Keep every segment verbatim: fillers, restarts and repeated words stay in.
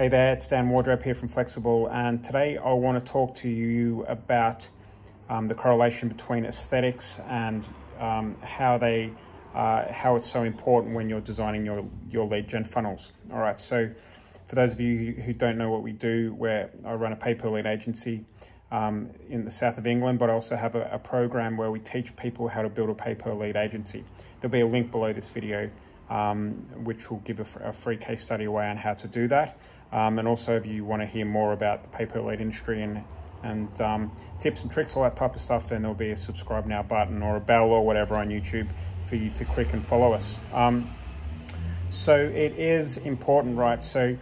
Hey there, it's Dan Wardrope here from Flexxable, and today I want to talk to you about um, the correlation between aesthetics and um, how they, uh, how it's so important when you're designing your, your lead gen funnels. All right, so for those of you who don't know what we do, where I run a pay-per-lead agency um, in the south of England, but I also have a, a program where we teach people how to build a pay-per-lead agency. There'll be a link below this video, Um, which will give a, a free case study away on how to do that. Um, and also if you want to hear more about the pay-per-lead industry and, and um, tips and tricks, all that type of stuff, then there'll be a subscribe now button or a bell or whatever on YouTube for you to click and follow us. Um, so it is important, right? So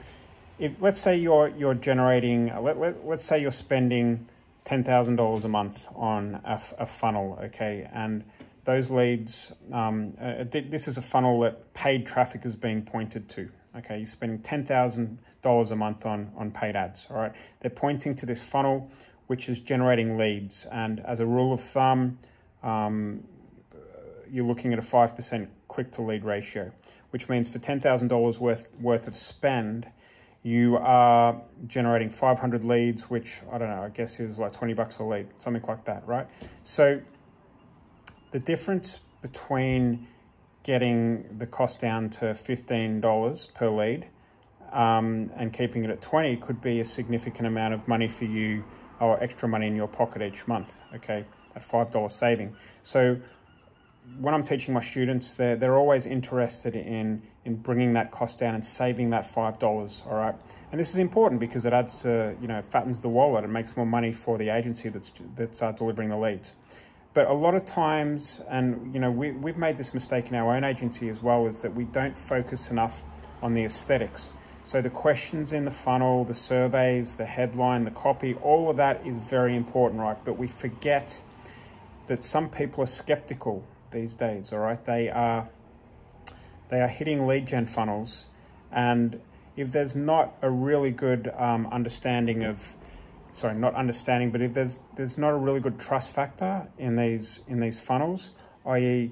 if let's say you're, you're generating, let, let, let's say you're spending ten thousand dollars a month on a, a funnel, okay? And those leads, um, uh, this is a funnel that paid traffic is being pointed to, okay? You're spending ten thousand dollars a month on, on paid ads, all right? They're pointing to this funnel, which is generating leads. And as a rule of thumb, um, you're looking at a five percent click-to-lead ratio, which means for ten thousand dollars worth, worth of spend, you are generating five hundred leads, which, I don't know, I guess is like twenty bucks a lead, something like that, right? So the difference between getting the cost down to fifteen dollars per lead um, and keeping it at twenty could be a significant amount of money for you, or extra money in your pocket each month, okay, at five dollars saving. So when I'm teaching my students, they're, they're always interested in, in bringing that cost down and saving that five dollars, all right? And this is important because it adds to, you know, fattens the wallet, it makes more money for the agency that's, that's uh, delivering the leads. But a lot of times, and you know, we, we've made this mistake in our own agency as well, is that we don't focus enough on the aesthetics. So the questions in the funnel, the surveys, the headline, the copy, all of that is very important, right? But we forget that some people are skeptical these days, all right? They are, they are hitting lead gen funnels, and if there's not a really good um, understanding of Sorry, not understanding, but if there's there's not a really good trust factor in these in these funnels, that is,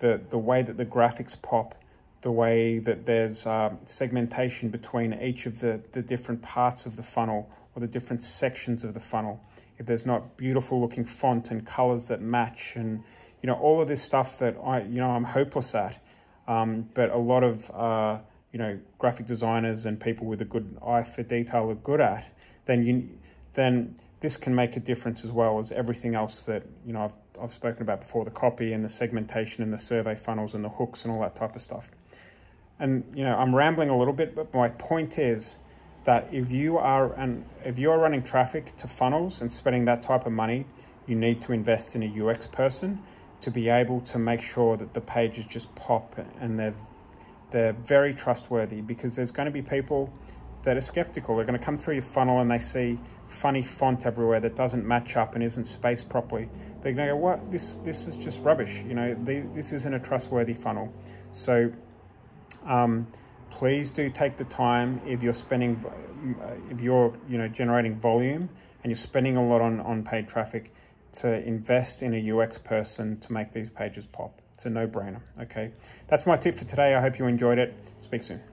the the way that the graphics pop, the way that there's uh, segmentation between each of the the different parts of the funnel or the different sections of the funnel. If there's not beautiful looking font and colors that match, and you know all of this stuff that I you know I'm hopeless at, um, but a lot of uh, you know graphic designers and people with a good eye for detail are good at, then you. then this can make a difference as well as everything else that you know I've, I've spoken about before, the copy and the segmentation and the survey funnels and the hooks and all that type of stuff. And you know I'm rambling a little bit, but my point is that if you are and if you're running traffic to funnels and spending that type of money, you need to invest in a U X person to be able to make sure that the pages just pop and they're, they're very trustworthy, because there's going to be people that are skeptical. They're going to come through your funnel and they see funny font everywhere that doesn't match up and isn't spaced properly. They're going to go, what? This this is just rubbish. You know, they, this isn't a trustworthy funnel. So um, please do take the time, if you're spending, if you're you know generating volume and you're spending a lot on on paid traffic, to invest in a U X person to make these pages pop. It's a no-brainer. Okay, that's my tip for today. I hope you enjoyed it. Speak soon.